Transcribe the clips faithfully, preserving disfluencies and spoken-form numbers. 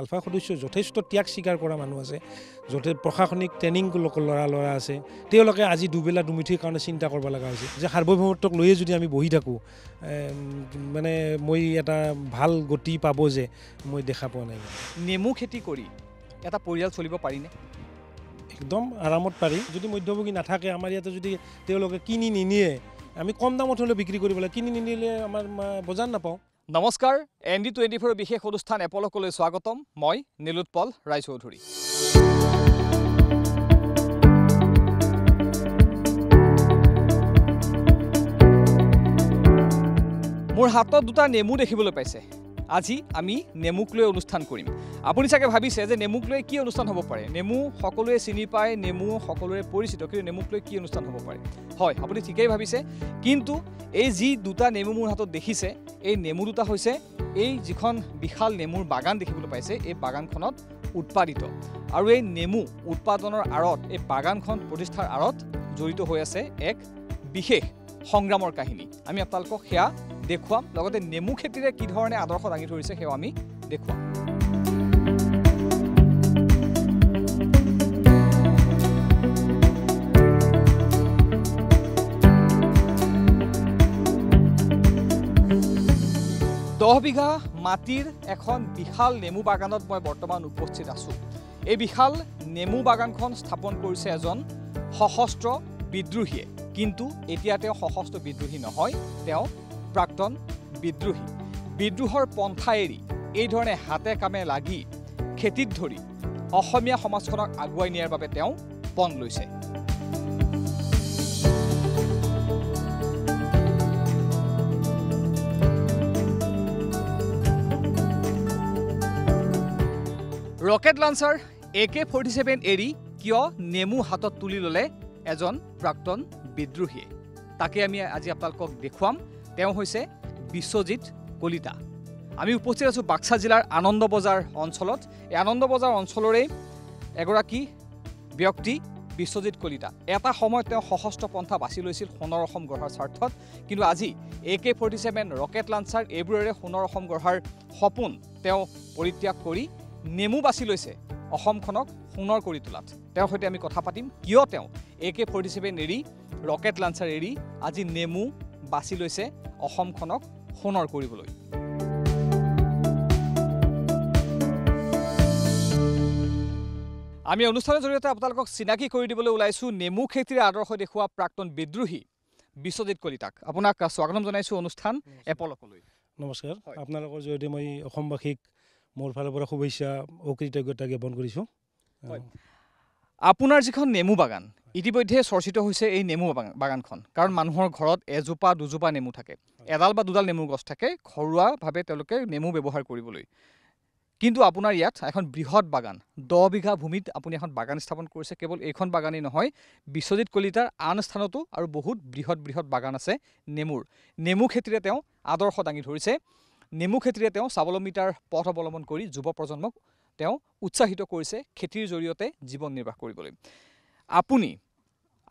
আলফা সদস্য যথেষ্ট ত্যাগ স্বীকাৰ কৰা মানুহ আছে যতে প্ৰশাসনিক ট্ৰেনিং লৰা লৰা আছে তেওঁলোকে আজি দুবেলা দুমিঠিৰ কাৰণে চিন্তা কৰিব লগা হৈছে যে সার্বভৌমত্বক লৈ যদি আমি বহি থাকো মানে মই এটা ভাল গতি পাব যে মই দেখা পোৱা নাই নেমু খেতি কৰি এটা পৰিয়াল চলিব পাৰিনে একদম আৰামত পাৰি যদি মধ্যভোগী নাথাকে আমাৰ ইয়াতে যদি তেওঁলোকে কিনি নিনিয়ে আমি কম দামত হলে বিক্ৰী কৰিবলৈ কিনি নিনিলে আমাৰ বজাৰ নাপাও নমস্কাৰ এন ডি টুৱেণ্টি ফ'ৰ বিশেষ অনুষ্ঠান এপলকলৈ স্বাগতম মই নীলুৎপল ৰায়চৌধুৰী মোৰ হাতত দুটা নেমু দেখিবলৈ পাইছে আজি আমি নেমুক লৈ অনুষ্ঠান কৰিম আপুনি চাগে ভাবিছে যে নেমুক লৈ কি অনুষ্ঠান হ'ব পাৰে নেমু সকলোৱে চিনি পায় নেমু সকলোৰে পৰিচিত কিন্তু নেমুক লৈ কি অনুষ্ঠান হ'ব পাৰে হয় আপুনি ঠিকেই ভাবিছে কিন্তু এই যি দুটা নেমু মোৰ হাতত দেখিছে এই নেমু দুটা হৈছে এই যিখন বিশাল নেমুৰ বাগান দেখিবলৈ পাইছে এই বাগানখনত উৎপাদিত আৰু এই নেমু উৎপাদনৰ আঁৰত এই বাগানখন প্ৰতিষ্ঠাৰ আঁৰত জড়িত হৈ আছে এক বিশেষ সংগ্ৰামৰ কাহিনী আমি আপোনালোকক সেয়া দেখুৱাম লগতে নেমু খেতিৰে কি ধৰণে আদৰ্শ দাঙি ধৰিছে সেয়া আমি দেখুৱাম দহ বিঘা মাটিৰ এখন বিশাল নেমু বাগানত মই বৰ্তমান উপস্থিত আছো এই বিশাল নেমু বাগানখন স্থাপন কৰিছে এজন সশস্ত্ৰ বিদ্ৰোহীয়ে কিন্তু এতিয়া তেওঁ সশস্ত্ৰ বিদ্ৰোহী নহয় তেওঁ প্ৰাক্তন বিদ্ৰোহী বিদ্ৰোহৰ পন্থা এৰি এই ধৰণে হাতে কামে লাগি খেতিত ধৰি অসমীয়া সমাজখনক আগুৱাই নিয়াৰ বাবে তেওঁ পণ লৈছে rocket launcher A K forty seven এৰি কিয় নেমু হাতত তুলি ললে এজন প্ৰাক্তন বিদ্ৰোহী তাকে আমি আজি আপোনালোকক দেখুৱাম তেওঁ হৈছে বিশ্বজিত কলিতা আমি উপস্থিত আছো বাক্সা জিলাৰ আনন্দবজাৰ অঞ্চলত এই আনন্দবজাৰ অঞ্চলৰে এগৰাকী ব্যক্তি বিশ্বজিত কলিতা এটা সময়ত তেওঁ সশস্ত্ৰ পন্থা বাছি লৈছিল সোণৰ অসম গঢ়াৰ স্বাৰ্থত কিন্তু আজি A K forty seven rocket launcher এইবোৰেৰে সোণৰ অসম গঢ়াৰ সপোন তেওঁ পৰিত্যাগ কৰি নেমু বাছি লৈছে অসমখনক সোণৰ কৰি তোলাত তেওঁৰ সৈতে আমি কথা পাতিম কিয় তেওঁ এ কে ফৰ্টি ছেভেন এৰি ৰকেট লঞ্চাৰ এৰি আজি নেমু বাছি লৈছে অসমখনক সোণৰ কৰিবলৈ আমি অনুষ্ঠানৰ জৰিয়তে আপোনালোকক চিনাকি কৰি দিবলৈ ওলাইছো নেমু খেতিৰ আদৰ্শ দেখুৱা প্ৰাক্তন বিদ্ৰোহী বিশ্বজিত কলিতাক আপোনাক স্বাগতম জনাইছো অনুষ্ঠান এপলকলৈ নমস্কাৰ আপোনালোকৰ জৰিয়তে মই অসমবাসীক মোৰ ফালৰ পৰা শুভেচ্ছা আৰু কৃতজ্ঞতা জ্ঞাপন কৰিছো আপোনাৰ যিখন নেমু বাগান ইতিমধ্যে চৰ্চিত হৈছে এই নেমু বাগানখন কাৰণ মানুহৰ ঘৰত এজোপা দুজোপা নেমু থাকে এডাল বা দুডাল নেমু গছ থাকে ঘৰুৱাভাৱে তেওঁলোকে নেমু ব্যৱহাৰ কৰিবলৈ কিন্তু আপোনাৰ ইয়াত এখন বৃহৎ বাগান দহ বিঘা ভূমিত আপুনি এখন বাগান স্থাপন কৰিছে কেৱল এইখন বাগানেই নহয় বিশ্বজিত কলিতাৰ আন স্থানতো আৰু বহুত বৃহৎ বৃহৎ বাগান আছে নেমুৰ নেমু খেতিৰে তেওঁ আদৰ্শ দাঙি ধৰিছে নেমু খেতিৰে তেওঁ স্বাৱলম্বিতাৰ পথ অৱলম্বন কৰি যুৱ প্ৰজন্মক তেওঁ উৎসাহিত কৰিছে খেতিৰ জৰিয়তে জীৱন নিৰ্বাহ কৰিবলৈ আপুনি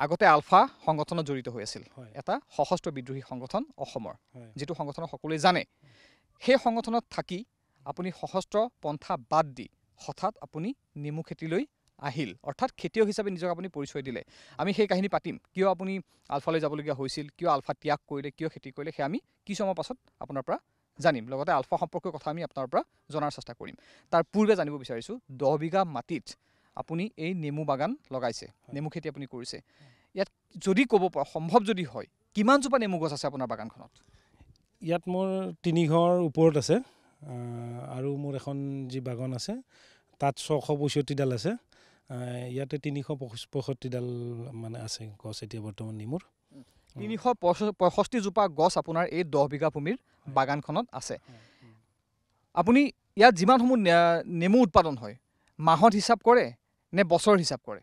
আগতে আলফা সংগঠনত জড়িত হৈ আছিল এটা সশস্ত্ৰ বিদ্ৰোহী সংগঠন অসমৰ যেটো সংগঠন সকলোৱে জানে সেই সংগঠনত থাকি আপুনি সশস্ত্ৰ পন্থা বাদ দি হঠাৎ আপুনি নেমু খেতিলৈ আহিল অৰ্থাৎ খেতিয়ক হিচাপে নিজক আপুনি পৰিচয় দিলে আমি সেই কাহিনী পাতিম কিয় আপুনি আলফালৈ যাবলগীয়া হৈছিল কিয় আলফা ত্যাগ কৰিলে কিয় খেতি কৰিলে সেই আমি কি সময়ৰ পাছত আপোনাৰ পৰা জানিম লগতে আলফা সম্পৰ্কীয় কথা আমি আপোনাৰ পৰা জনাৰ চেষ্টা কৰিম তাৰ পূৰ্বে জানিব বিচাৰিছোঁ দহ বিঘা মাটিত আপুনি এই নেমু বাগান লগাইছে নেমু খেতি আপুনি কৰিছে ইয়াত যদি ক'ব পৰা সম্ভৱ যদি হয় কিমানজোপা নেমু গছ আছে আপোনাৰ বাগানখনত ইয়াত মোৰ তিনিঘৰ ওপৰত আছে আৰু মোৰ এখন যি বাগান আছে তাত ছশ পঁয়ষষ্ঠিডাল আছে ইয়াতে তিনিশ পঁয়ষষ্ঠিডাল মানে আছে গছ এতিয়া বৰ্তমান নেমুৰ তিনিশ পঁয়ষষ্ঠি জোপা গছ আপোনাৰ এই দহ বিঘা ভূমিৰ বাগানখনত আছে আপুনি ইয়াত যিমানসমূহ নেমু উৎপাদন হয় মাহত হিচাপ কৰে নে বছৰ হিচাপ কৰে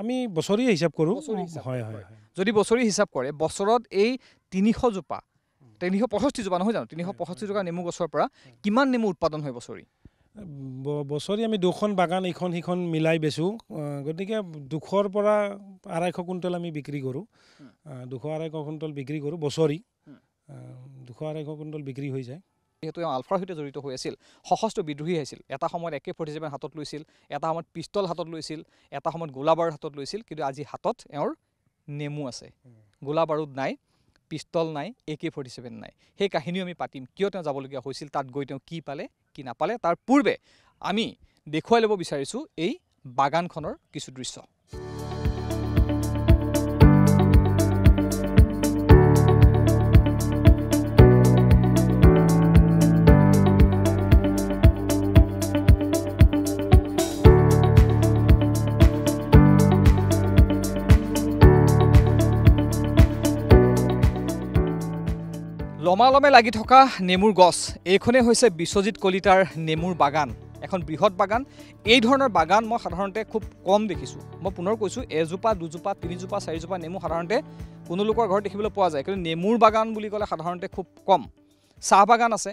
আমি বছৰীয়া হিচাপ কৰোঁ হয় হয় যদি বছৰী হিচাপ কৰে বছৰত এই তিনিশ জোপা তিনিশ পঁয়ষষ্ঠি জোপা নহয় জানো তিনিশ পঁয়ষষ্ঠি জোপা নেমু গছৰ পৰা কিমান নেমু উৎপাদন হয় বছৰি বছৰি আমি দুখন বাগান এইখন সেইখন মিলাই বেচোঁ গতিকে দুশৰ পৰা আঢ়াইশ কুইণ্টল আমি বিক্ৰী কৰোঁ দুশ আঢ়াইশ কুইণ্টল বিক্ৰী কৰোঁ বছৰি দুশ আঢ়াইশ কুইণ্টল বিক্ৰী হৈ যায় যেহেতু আলফাৰ সৈতে জড়িত হৈ আছিল সহস্ত্ৰ বিদ্ৰোহী আছিল এটা সময়ত এ কে ফৰ্টি ছেভেন হাতত লৈছিল এটা সময়ত পিস্তল হাতত লৈছিল এটা সময়ত গোলাবাৰুদ হাতত লৈছিল কিন্তু আজি হাতত এওৰ নেমু আছে গোলাবাৰুদ নাই পিস্তল নাই এ কে ফৰ্টি ছেভেন নাই হে কাহিনী আমি পাতিম কিয় তেওঁ যাবলগিয়া হৈছিল তাত গৈ তেওঁ কি পালে কি নাপালে তাৰ পূৰ্বে আমি দেখুৱাই লব বিচাৰিছো এই বাগানখনৰ কিছু দৃশ্য লমালমে লাগি থকা নেমুৰ গছ এইখনে হৈছে বিশ্বজিত কলিতাৰ নেমুৰ বাগান এখন বৃহৎ বাগান এই ধৰণৰ বাগান মই সাধাৰণতে খুব কম দেখিছো মই পুনৰ কৈছো এজোপা দুজোপা তিনিজোপা চাৰিজোপা নেমু সাধাৰণতে কোনো লোকৰ ঘৰত দেখিবলৈ পোৱা যায় কিন্তু নেমুৰ বাগান বুলি ক'লে সাধাৰণতে খুব কম চাহ বাগান আছে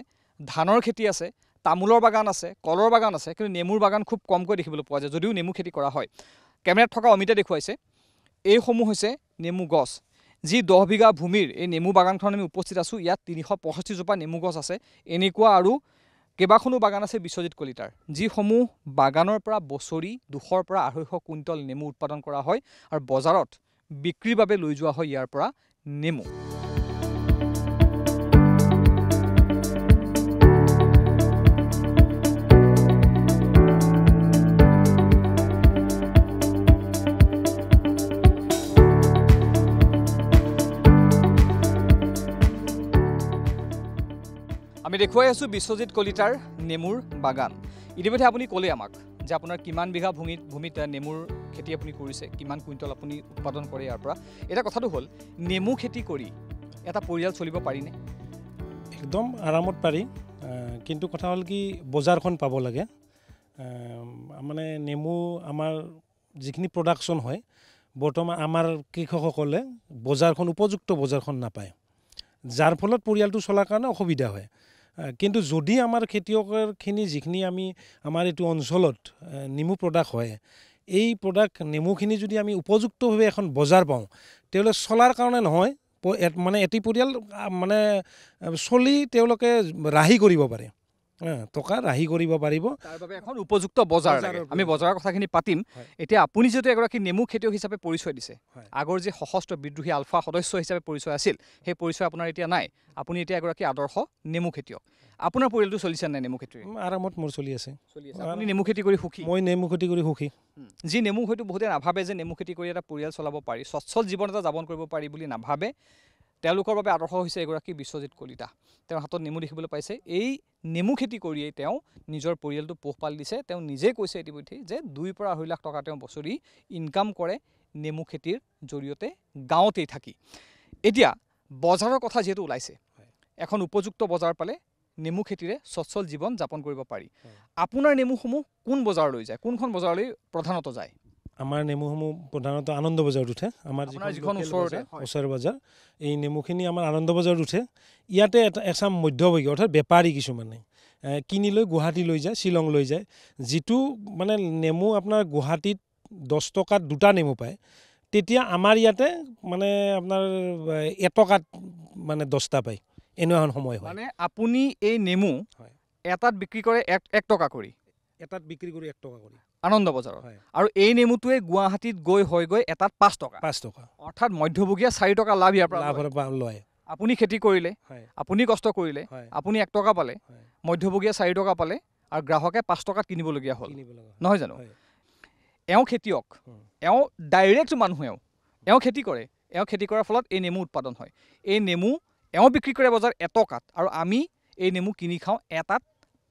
ধানৰ খেতি আছে তামুলৰ বাগান আছে কলৰ বাগান আছে কিন্তু নেমুৰ বাগান খুব কমকৈ দেখিবলৈ পোৱা যায় যদিও নেমু খেতি কৰা হয় কেমেৰাত থকা অমিতা দেখুৱাইছে এইসমূহ হৈছে নেমু গছ যি দহ বিঘা ভূমিৰ এই নেমু বাগানখন আমি উপস্থিত আছো ইয়াত তিনিশ পঁয়ষষ্ঠি জোপা নেমু গছ আছে এনেকুৱা আৰু কেবাখনো বাগান আছে বিশ্বজিত কলিতাৰ যিসমূহ বাগানৰ পৰা বছৰি দুশৰ পৰা আঢ়ৈশ কুইণ্টল নেমু উৎপাদন কৰা হয় আৰু বজাৰত বিক্ৰীৰ বাবে লৈ যোৱা হয় ইয়াৰ পৰা নেমু আমি দেখুৱাই আছো বিশ্বজিত কলিতাৰ নেমুৰ বাগান ইতিমধ্যে আপুনি ক'লে আমাক যে আপোনাৰ কিমান বিঘা ভূমিত ভূমিত নেমুৰ খেতি আপুনি কৰিছে কিমান কুইণ্টল আপুনি উৎপাদন কৰে ইয়াৰ পৰা এটা কথাটো হ'ল নেমু খেতি কৰি এটা পৰিয়াল চলিব পাৰিনে একদম আৰামত পাৰি কিন্তু কথা হ'ল কি বজাৰখন পাব লাগে মানে নেমু আমাৰ যিখিনি প্ৰডাকচন হয় বৰ্তমান আমাৰ কৃষকসকলে বজাৰখন উপযুক্ত বজাৰখন নাপায় যাৰ ফলত পৰিয়ালটো চলাৰ কাৰণে অসুবিধা হয় কিন্তু যদি আমাৰ খেতিয়কৰখিনি যিখিনি আমি আমাৰ এই অঞ্চলত নেমু প্ৰডাক্ট হয় এই প্ৰডাক্ট নেমুখিনি যদি আমি উপযুক্তভাৱে এখন বজাৰ পাওঁ তেলে চলাৰ কাৰণে নহয় মানে এটি পৰিয়াল মানে চলি তেওঁলোকে ৰাহি কৰিব পাৰে টকা ৰাহি কৰিব পাৰিব তাৰ বাবে এখন উপযুক্ত বজাৰ লাগে আমি বজাৰৰ কথাখিনি পাতিম এতিয়া আপুনি যেতে এগৰাকী নেমু খেতিয়ক হিচাপে পৰিচয় দিছে আগৰ যে সশস্ত্ৰ বিদ্ৰোহী আলফা সদস্য হিচাপে পৰিচয় আছিল সেই পৰিচয় আপোনাৰ এতিয়া নাই আপুনি এতিয়া এগৰাকী আদৰ্শ নেমু খেতিয়ক আপোনাৰ পৰিয়ালটো চলিছে নাই নেমু খেতি আৰামত মোৰ চলি আছে চলি আছে আপুনি নেমু খেতি কৰি সুখী মই নেমু খেতি কৰি সুখী যি নেমু হয়তো বহুতে নাভাবে যে নেমু খেতি কৰি এটা পৰিয়াল চলাব পাৰি সচ্ছল জীৱন এটা যাপন কৰিব পাৰি বুলি নাভাবে তেওঁলোকৰ বাবে আদৰ্শ হৈছে এগৰাকী বিশ্বজিত কলিতা তেওঁ হাতত নেমু দেখিবলৈ পাইছে এই নেমু খেতি কৰিয়েই তেওঁ নিজৰ পৰিয়ালটো পোহপাল দিছে তেওঁ নিজে কৈছে ইতিমধ্যে যে দুই পৰা আঢ়ৈ লাখ টকা তেওঁ বছৰি ইনকাম কৰে নেমু খেতিৰ জৰিয়তে গাঁৱতেই থাকি এতিয়া বজাৰৰ কথা যেটো ওলাইছে এখন উপযুক্ত বজাৰ পালে নেমু খেতিৰে সচ্ছল জীৱন যাপন কৰিব পাৰি আপোনাৰ নেমুসমূহ কোন বজাৰলৈ যায় কোনখন বজাৰলৈ প্ৰধানত যায় আমাৰ নেমুসমূহ প্ৰধানত আনন্দবজাৰত উঠে আমাৰ যিখন ওচৰ বজাৰ এই নেমুখিনি আমাৰ আনন্দবজাৰত উঠে ইয়াতে এছাম মধ্যভোগী অৰ্থাৎ বেপাৰী কিছুমানে কিনি লৈ গুৱাহাটী লৈ যায় শ্বিলং লৈ যায় যিটো মানে নেমু আপোনাৰ গুৱাহাটীত দহ টকাত দুটা নেমু পায় তেতিয়া আমাৰ ইয়াতে মানে আপোনাৰ এক টকাত মানে দহটা পায় এনেকুৱা সময় হয় মানে আপুনি এই নেমু এটাত বিক্ৰী কৰে এক টকা কৰি এটাত বিক্ৰী কৰি এক টকা কৰি আনন্দবজাৰৰ আৰু এই নেমুটোৱে গুৱাহাটীত গৈ হৈ গৈ এটাত পাঁচ টকা পাঁচ টকা অৰ্থাৎ মধ্যভোগীয়া চাৰি টকা লাভ ইয়াৰ পৰা লয় আপুনি খেতি কৰিলে আপুনি কষ্ট কৰিলে আপুনি এক টকা পালে মধ্যভোগীয়া চাৰি টকা পালে আৰু গ্ৰাহকে পাঁচ টকাত কিনিবলগীয়া হ'ল নহয় জানো এওঁ খেতিয়ক এওঁ ডাইৰেক্ট মানুহেও এওঁ খেতি কৰে এওঁ খেতি কৰাৰ ফলত এই নেমু উৎপাদন হয় এই নেমু এওঁ বিক্ৰী কৰে বজাৰ এটকাত আৰু আমি এই নেমু কিনি খাওঁ এটাত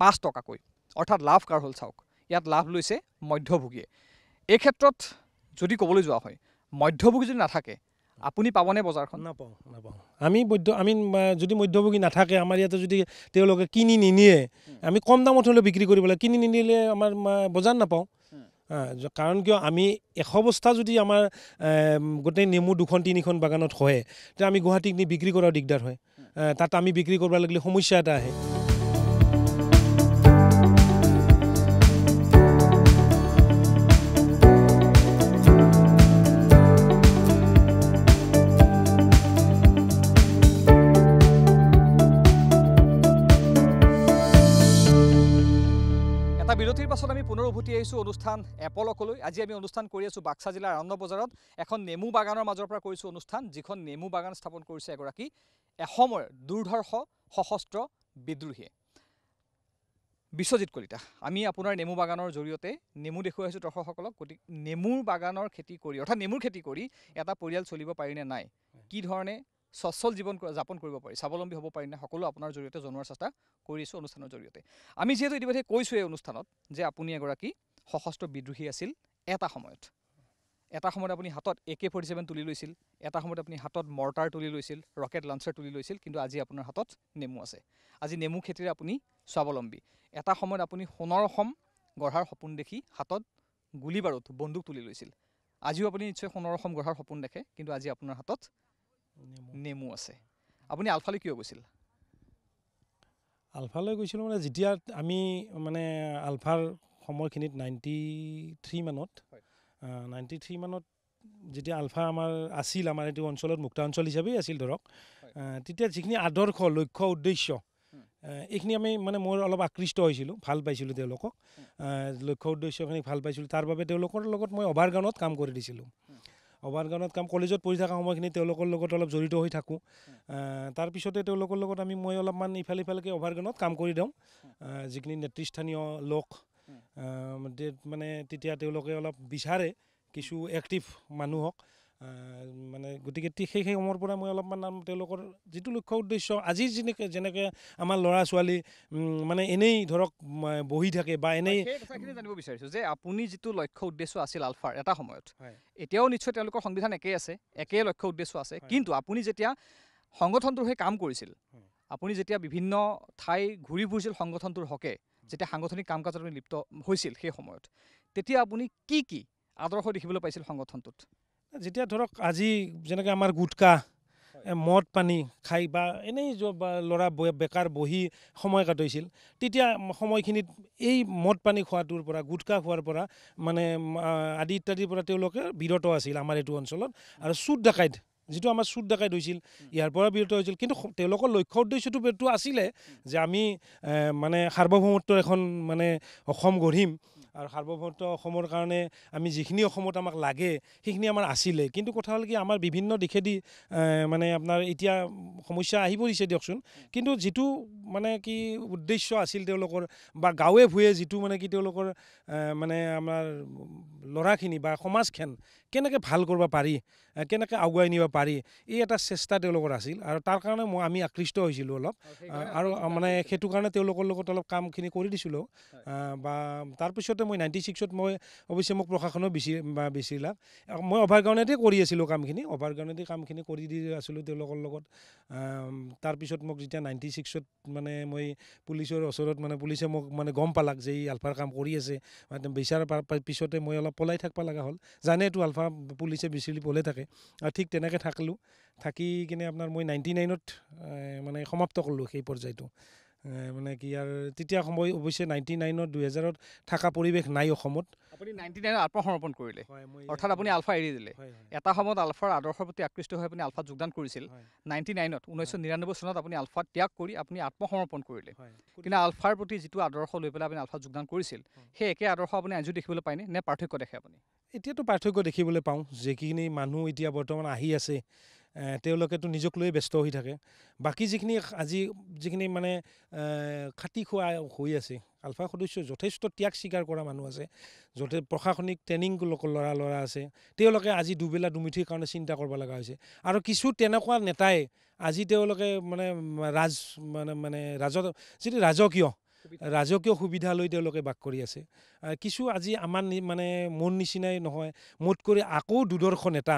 পাঁচ টকাকৈ অৰ্থাৎ লাভ কাৰ হ'ল চাওক ইয়াত লাভ লৈছে মধ্যভোগীয়ে এই ক্ষেত্ৰত যদি ক'বলৈ যোৱা হয় মধ্যভোগী যদি নাথাকে আপুনি পাবনে বজাৰখন নাপাওঁ নাপাওঁ আমি মধ্য আমি যদি মধ্যভোগী নাথাকে আমাৰ ইয়াতে যদি তেওঁলোকে কিনি নিনিয়ে আমি কম দামত হ'লেও বিক্ৰী কৰিব লাগে কিনি নিনিলে আমাৰ বজাৰ নাপাওঁ কাৰণ কিয় আমি এশ বস্তা যদি আমাৰ গোটেই নেমু দুখন তিনিখন বাগানত হয় তেতিয়া আমি গুৱাহাটীক নি বিক্ৰী কৰাৰ দিগদাৰ হয় তাত আমি বিক্ৰী কৰিব লাগিলে সমস্যা এটা আহে দৰ্শক আমি পুনৰ উভতি আহিছো অনুষ্ঠান এপলকলৈ। আজি আমি অনুষ্ঠান কৰি আছো বাক্সা জিলাৰ আনন্দবজাৰত এখন নেমু বাগানৰ মাজৰ পৰা কৰিছো অনুষ্ঠান, যিখন নেমু বাগান স্থাপন কৰিছে এগৰাকী এসময়ৰ দুৰ্ধৰ্ষ সশস্ত্ৰ বিদ্ৰোহীয়ে, বিশ্বজিত কলিতা। আমি আপোনাৰ নেমু বাগানৰ জৰিয়তে নেমু দেখুৱাইছোঁ দৰ্শকসকলক। গতিকে নেমুৰ বাগানৰ খেতি কৰি অৰ্থাৎ নেমুৰ খেতি কৰি এটা পৰিয়াল চলিব পাৰিনে নাই, কি ধৰণে সচ্ছল জীৱন যাপন কৰিব পাৰি, স্বাৱলম্বী হ'ব পাৰি না, সকলো আপোনাৰ জৰিয়তে জনোৱাৰ চেষ্টা কৰিছোঁ অনুষ্ঠানৰ জৰিয়তে। আমি যিহেতু ইতিমধ্যে কৈছোঁ এই অনুষ্ঠানত যে আপুনি এগৰাকী সশস্ত্ৰ বিদ্ৰোহী আছিল এটা সময়ত। এটা সময়ত আপুনি হাতত এ কে ফৰ্টি ছেভেন তুলি লৈছিল, এটা সময়ত আপুনি হাতত মৰ্টাৰ তুলি লৈছিল, ৰকেট লঞ্চাৰ তুলি লৈছিল, কিন্তু আজি আপোনাৰ হাতত নেমু আছে। আজি নেমু খেতিৰে আপুনি স্বাৱলম্বী। এটা সময়ত আপুনি সোণৰ অসম গঢ়াৰ সপোন দেখি হাতত গুলী বাৰুদ বন্দুক তুলি লৈছিল, আজিও আপুনি নিশ্চয় সোণৰ অসম গঢ়াৰ সপোন দেখে, কিন্তু আজি আপোনাৰ হাতত নেমু আছে। আপুনি আলফালৈ কিয় গৈছিল? আলফালৈ গৈছিলোঁ মানে যেতিয়া আমি মানে আলফাৰ সময়খিনিত নাইণ্টি থ্ৰী মানত নাইণ্টি থ্ৰী মানত যেতিয়া আলফা আমাৰ আছিল, আমাৰ এইটো অঞ্চলত মুক্তাঞ্চল হিচাপেই আছিল ধৰক, তেতিয়া যিখিনি আদৰ্শ, লক্ষ্য, উদ্দেশ্য এইখিনি আমি মানে মোৰ অলপ আকৃষ্ট হৈছিলোঁ, ভাল পাইছিলোঁ তেওঁলোকক, লক্ষ্য উদ্দেশ্যখিনি ভাল পাইছিলোঁ। তাৰ বাবে তেওঁলোকৰ লগত মই অভাৰ গাঁৱত কাম কৰি দিছিলোঁ। অভাৰ গাঁৱত কাম কলেজত পঢ়ি থকা সময়খিনি তেওঁলোকৰ লগত অলপ জড়িত হৈ থাকোঁ। তাৰপিছতে তেওঁলোকৰ লগত আমি মই অলপমান ইফালে ইফালেকৈ অভাৰ গাঁৱত কাম কৰি দিওঁ। যিখিনি নেতৃস্থানীয় লোক মানে তেতিয়া তেওঁলোকে অলপ বিচাৰে কিছু এক্টিভ মানুহক, মানে গতিকে সেই সেই সময়ৰ পৰা মই অলপমান তেওঁলোকৰ যিটো লক্ষ্য উদ্দেশ্য, আজি যেনেকৈ যেনেকৈ আমাৰ ল'ৰা ছোৱালী মানে এনেই ধৰক বহি থাকে বা এনেই জানিব বিচাৰিছোঁ যে আপুনি যিটো লক্ষ্য উদ্দেশ্য আছিল আলফাৰ এটা সময়ত, এতিয়াও নিশ্চয় তেওঁলোকৰ সংবিধান একেই আছে, একেই লক্ষ্য উদ্দেশ্য আছে, কিন্তু আপুনি যেতিয়া সংগঠনটোৰ হৈ কাম কৰিছিল, আপুনি যেতিয়া বিভিন্ন ঠাই ঘূৰি ফুৰিছিল সংগঠনটোৰ হকে, যেতিয়া সাংগঠনিক কাম কাজত আপুনি লিপ্ত হৈছিল সেই সময়ত, তেতিয়া আপুনি কি কি আদৰ্শ দেখিবলৈ পাইছিল সংগঠনটোত? যেতিয়া ধৰক আজি যেনেকৈ আমাৰ গুটকা, মদ পানী খাই বা এনেই ল'ৰা বেকাৰ বহি সময় কাটাইছিল, তেতিয়া সময়খিনিত এই মদ পানী খোৱাটোৰ পৰা, গুটকা খোৱাৰ পৰা মানে আদি ইত্যাদিৰ পৰা তেওঁলোকে বিৰত আছিল আমাৰ এইটো অঞ্চলত। আৰু চুট ডাকাইত যিটো আমাৰ চুট ডাকাইত হৈছিল, ইয়াৰ পৰা বিৰত হৈছিল, কিন্তু তেওঁলোকৰ লক্ষ্য উদ্দেশ্যটো আছিলে যে আমি মানে সাৰ্বভৌমত্বৰ এখন মানে অসম গঢ়িম, আৰু সাৰ্বভৌমত্ব অসমৰ কাৰণে আমি যিখিনি অসমত আমাক লাগে সেইখিনি আমাৰ আছিলে। কিন্তু কথা হ'ল কি, আমাৰ বিভিন্ন দিশেদি মানে আপোনাৰ এতিয়া সমস্যা আহি পৰিছে দিয়কচোন, কিন্তু যিটো মানে কি উদ্দেশ্য আছিল তেওঁলোকৰ, বা গাঁৱে ভূঞে যিটো মানে কি তেওঁলোকৰ মানে আমাৰ ল'ৰাখিনি বা সমাজখন কেনেকৈ ভাল কৰিব পাৰি, কেনেকৈ আগুৱাই নিব পাৰি, এই এটা চেষ্টা তেওঁলোকৰ আছিল। আৰু তাৰ কাৰণে মই আমি আকৃষ্ট হৈছিলোঁ অলপ, আৰু মানে সেইটো কাৰণে তেওঁলোকৰ লগত অলপ কামখিনি কৰি দিছিলোঁ। বা তাৰপিছত মই নাইণ্টি ছিক্সত মই অৱশ্যে মোক প্ৰশাসনৰ বেছি বেছিলাক মই অভাৰ গাঁৱতে কৰি আছিলোঁ কামখিনি, অভাৰ গাঁৱতে কামখিনি কৰি দি আছিলোঁ তেওঁলোকৰ লগত। তাৰপিছত মোক যেতিয়া নাইণ্টি ছিক্সত মানে মই পুলিচৰ ওচৰত মানে পুলিচে মোক মানে গম পালাক যে এই আলফাৰ কাম কৰি আছে, বিচাৰ পিছতে মই অলপ পলাই থাকিব লগা হ'ল, জানেতো আলফা পুলিচে বিচাৰি পলাই থাকে। আৰু ঠিক তেনেকৈ থাকিলোঁ, থাকি কিনে আপোনাৰ মই নাইণ্টি নাইনত মানে সমাপ্ত কৰিলোঁ সেই পৰ্যায়টো। মানে কি আৰু তেতিয়া সময় অৱশ্যে নাইণ্টি নাইনত দুহেজাৰত থকা পৰিৱেশ নাই অসমত। আপুনি নাইণ্টি নাইনত আত্মসমৰ্পণ কৰিলে, অৰ্থাৎ আপুনি আলফা এৰি দিলে। এটা সময়ত আলফাৰ আদৰ্শৰ প্ৰতি আকৃষ্ট হৈ আপুনি আলফাত যোগদান কৰিছিল। নাইণ্টি নাইনত ঊনৈছশ নিৰান্নব্বৈ চনত আপুনি আলফাত ত্যাগ কৰি আপুনি আত্মসমৰ্পণ কৰিলে, কিন্তু আলফাৰ প্ৰতি যিটো আদৰ্শ লৈ পেলাই আপুনি আলফাত যোগদান কৰিছিল, সেই একে আদৰ্শ আপুনি আজিও দেখিবলৈ পায়নে, নে পাৰ্থক্য দেখে আপুনি? এতিয়াতো পাৰ্থক্য দেখিবলৈ পাওঁ। যিখিনি মানুহ এতিয়া বৰ্তমান আহি আছে তেওঁলোকেতো নিজক লৈ ব্যস্ত হৈ থাকে, বাকী যিখিনি আজি যিখিনি মানে খাটি খোৱা হৈ আছে আলফা সদস্য, যথেষ্ট ত্যাগ স্বীকাৰ কৰা মানুহ আছে, যথে প্ৰশাসনিক ট্ৰেইনিং ল'ৰা ল'ৰা আছে, তেওঁলোকে আজি দুবেলা দুমিঠিৰ কাৰণে চিন্তা কৰিব লগা হৈছে। আৰু কিছু তেনেকুৱা নেতাই আজি তেওঁলোকে মানে ৰাজ মানে মানে ৰাজ যিটো ৰাজকীয় ৰাজকীয় সুবিধা লৈ তেওঁলোকে বাস কৰি আছে। কিছু আজি আমাৰ মানে মন নিচিনাই নহয়, মোত কৰি আকৌ দুদৰ্শ নেতা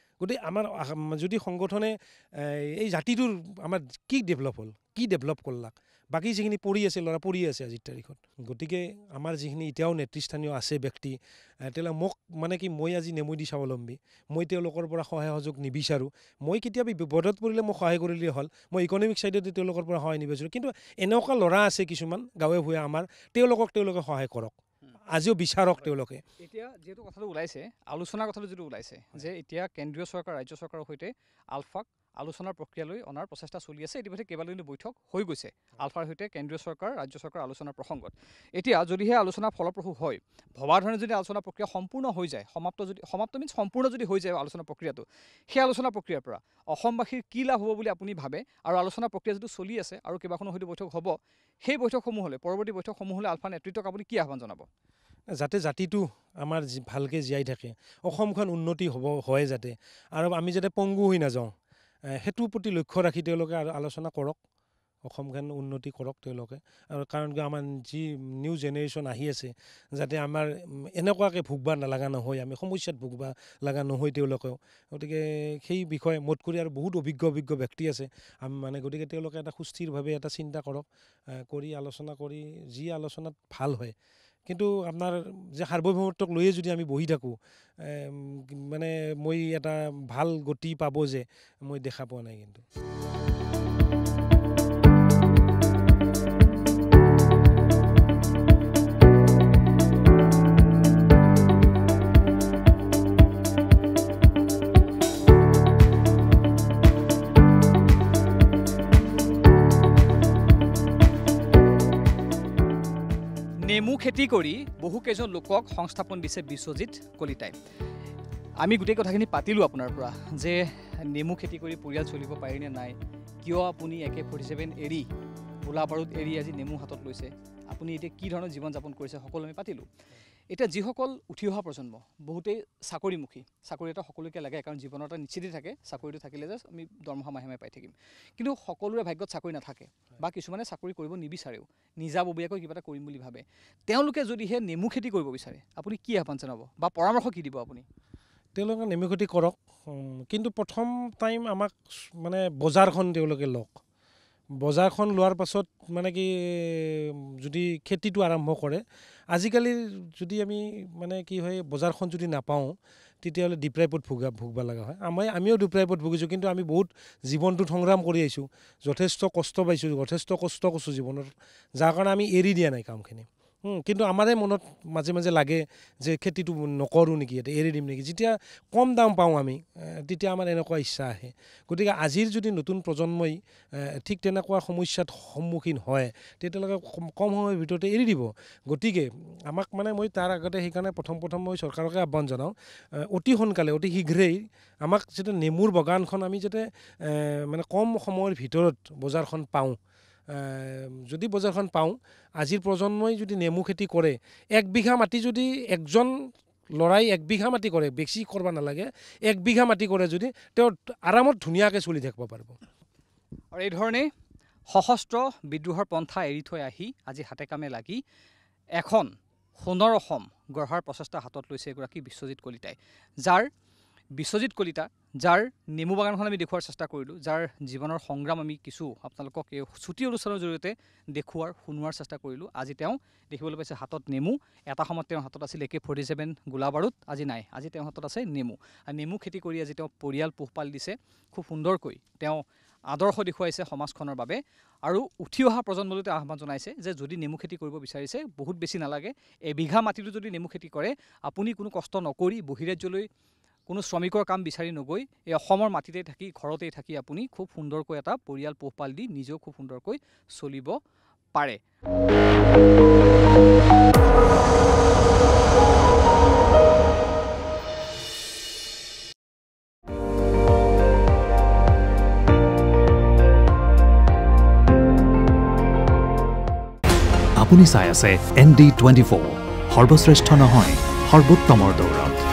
গতিকে আমাৰ যদি সংগঠনে এই জাতিটোৰ আমাৰ কি ডেভেলপ হ'ল, কি ডেভেলপ কৰলাক, বাকি যিখিনি পৰি আছে লৰা পৰি আছে আজিৰ তাৰিখত গতিকে আমাৰ যিখিনি ইটাও নেতৃস্থানীয় আছে ব্যক্তি তেলা মোক মানে কি মই আজি নেমুই দি স্বাৱলম্বী মই তেওঁলোকৰ পৰা সহায় সহযোগ নিবিচাৰো মই কেতিয়াবা বিপদত পৰিলে মই সহায় কৰিলে হল মই ইকোনমিক সাইডত তেওঁলোকৰ পৰা সহায় নিবিচাৰো কিন্তু এনেকা লৰা আছে কিছুমান গাঁৱে ভূঞে আমাৰ তেওঁলোকক তেওঁলোকে সহায় কৰক আজিও বিচাৰক তেওঁলোকে এতিয়া যেটো কথাটো উলাইছে আলোচনা কথাটো যেটো উলাইছে যে এতিয়া কেন্দ্ৰীয় সৰকাৰ ৰাজ্য সৰকাৰৰ হৈতে আলফাক আলোচনাৰ প্ৰক্ৰিয়া লৈ অনাৰ প্ৰচেষ্টা চলি আছে ইতিমধ্যে কেবালয়লৈ বৈঠক হৈ গৈছে আলফাৰ হৈতে কেন্দ্ৰীয় সৰকাৰ ৰাজ্য সৰকাৰ আলোচনাৰ প্ৰসংগত এতিয়া যদিহে আলোচনা ফলপ্ৰসূ হয় ভবা ধৰণে যদি আলোচনা প্ৰক্ৰিয়া সম্পূৰ্ণ হৈ যায় সমাপ্ত যদি সমাপ্ত মিন সম্পূৰ্ণ যদি হৈ যায় আলোচনা প্ৰক্ৰিয়াটো সেই আলোচনা প্ৰক্ৰিয়াৰ পৰা অসমবাসীৰ কি লাভ হ'ব বুলি আপুনি ভাবে আৰু আলোচনা প্ৰক্ৰিয়া যেটো চলি আছে আৰু কেবাখন হৈতে বৈঠক হ'ব সেই বৈঠকসমূহ হলে পৰৱৰ্তী বৈঠকসমূহ হলে আলফা নেতৃত্বক আপুনি কি আহ্বান জনাব যাতে জাতিটো আমাৰ ভালকে জিয়াই থাকে অসমখন উন্নতি হ'ব হয় যাতে আৰু আমি যাতে পংগু হৈ না যাও হেতু প্ৰতি লক্ষ্য ৰাখি তেওঁলোকে আলোচনা কৰক অসমখন উন্নতি কৰক তেওঁলোকে আৰু কাৰণ আমাৰ যি নিউ জেনাৰেশ্যন আহি আছে যাতে আমাৰ এনেকুৱাকে ভুগবা নালাগা নহয় আমি সমস্যাত ভুগবা লাগা নহয় তেওঁলোকেও গতিকে সেই বিষয়ে মত কৰি আৰু বহুত অভিজ্ঞ অভিজ্ঞ ব্যক্তি আছে আমি মানে গতিকে তেওঁলোকে এটা সুস্থিৰভাৱে এটা চিন্তা কৰক কৰি আলোচনা কৰি যি আলোচনাত ভাল হয় কিন্তু আপনার যে সার্বভৌমত্বক লয়ে যদি আমি বহি থাকো মানে মই এটা ভাল গতি পাব যে মই দেখা পোৱা নাই কিন্তু নেমু খেতি কৰি বহু কেজন লোকক সংস্থাপন দিছে বিশ্বজিৎ কলিতাই আমি গুটে কথাখিনি পাতিলো আপোনাৰ পৰা যে নেমু খেতি কৰি পৰিয়াল চলিব পাৰিনে নাই কিয় আপুনি এ কে ফৰ্টি ছেভেন এৰি গোলা বাৰুদ এৰি আজি নেমু হাতত লৈছে আপুনি এতে কি ধৰণৰ জীৱন যাপন কৰিছে সকলো আমি পাতিলো এটা যিসকল উঠি অহা প্ৰজন্ম বহুতে চাকৰিমুখী চাকৰি এটা সকলোকে লাগে কাৰণ জীৱনৰ এটা নিশ্চিত থাকে চাকৰিটো থাকিলে যে আমি দৰমহা মাহে মাহে পাই থাকিম কিন্তু সকলোৰে ভাগ্যত চাকৰি নাথাকে বা কিছুমানে চাকৰি কৰিব নিবিচাৰেও নিজাববীয়াকৈ কিবা এটা কৰিম বুলি ভাবে তেওঁলোকে যদি হে নেমু খেতি কৰিব বিচাৰে আপুনি কি আহ্বান জনাব বা পৰামৰ্শ কি দিব আপুনি তেওঁলোকে নেমু খেতি কৰক কিন্তু প্ৰথম টাইম আমাক মানে বজাৰখন তেওঁলোকে লওক বজাৰখন লোৱাৰ পাছত মানে কি যদি খেতিটো আৰম্ভ কৰে আজিকালি যদি আমি মানে কি হয় বজাৰখন যদি নাপাও তেতিয়ালে ডিপ্রাইভত ভুগা ভুগবা লাগা হয় আমি আমিও ডিপ্রাইভত ভুগিছো কিন্তু আমি বহুত জীৱনটো সংগ্ৰাম কৰি আইছো যথেষ্ট কষ্ট পাইছো যথেষ্ট কষ্ট কষ্ট জীৱনৰ যাৰ কাৰণে আমি এৰি দিয়া নাই কামখিনি কিন্তু আমাৰে মনত মাঝে মাঝে লাগে যে খেতিটো নকৰো নেকি এটা এৰি দিম নেকি যেতিয়া কম দাম পাও আমি তেতিয়া আমাৰ এনেকুৱা ইচ্ছা আছে গতিকে আজিৰ যদি নতুন প্ৰজন্মই ঠিক তেনেকুৱা সমস্যাত সন্মুখীন হয় তেতিয়ালৈকে কম সময়ৰ ভিতৰতে এৰি দিব গতিকে আমাক মানে মই তাৰ আগতে সেইকাৰণে প্ৰথম প্ৰথম মই চৰকাৰকে আহ্বান জনাও অতি সোনকালে অতি শীঘ্ৰেই আমাক যেটা নেমুৰ বাগানখন আমি যেটা মানে কম সময়ৰ ভিতৰত বজাৰখন পাও যদি বজাৰখন পাও আজিৰ প্ৰজন্মই যদি নেমু খেতি কৰে এক বিঘা মাটি যদি একজন লৰাই এক বিঘা মাটি কৰে বেছি কৰিব নালাগে এক বিঘা মাটি কৰে যদি তেও আৰামত ধুনিয়াকে চলি থাকিব পাৰিব আৰু এই ধৰণে সহস্ত্ৰ বিদ্ৰোহৰ পন্থা এৰি থৈ আহি আজি হাতে কামে লাগি এখন সোণৰ অসম গঢ়াৰ প্ৰচেষ্টা হাতত লৈছে এগৰাকী বিশ্বজিৎ কলিতাই যাৰ বিশ্বজিৎ কলিতা যাৰ নেমু বাগানখন আমি দেখুৱাৰ চেষ্টা কৰিলো যাৰ জীৱনৰ সংগ্ৰাম আমি কিছু আপোনালোকক এই ছুটি অনুষ্ঠানৰ জৰিয়তে দেখুৱাৰ শুনোৱাৰ চেষ্টা কৰিলো আজি তেওঁ দেখিবলৈ পাইছে হাতত নেমু এটা সময়ত তেওঁৰ হাতত আছিল এ কে ফৰ্টি ছেভেন গোলা বাৰুদ আজি নাই আজি তেওঁৰ হাতত আছে নেমু আৰু নেমু খেতি কৰি আজি তেওঁ পৰিয়াল পোহপাল দিছে খুব সুন্দৰকৈ তেওঁ আদৰ্শ দেখুৱাইছে সমাজখনৰ বাবে আৰু উঠি অহা প্ৰজন্মলৈ আহ্বান জনাইছে যে যদি নেমু খেতি কৰিব বিচাৰিছে বহুত বেছি নালাগে এবিঘা মাটিটো যদি নেমু খেতি কৰে আপুনি কোনো কষ্ট নকৰি বহিৰাজ্যলৈ কোনো শ্ৰমিকৰ কাম বিচাৰি নগৈ এই অসমৰ মাটিতে থাকি ঘৰতে থাকি আপুনি খুব সুন্দৰকৈ এটা পৰিয়াল পোহপাল দি নিজে খুব সুন্দৰকৈ চলিব পাৰে আপুনি চাই আছে এন ডি টুৱেণ্টি ফ'ৰ সৰ্বশ্ৰেষ্ঠ নহয় সৰ্বোত্তমৰ দৌৰত।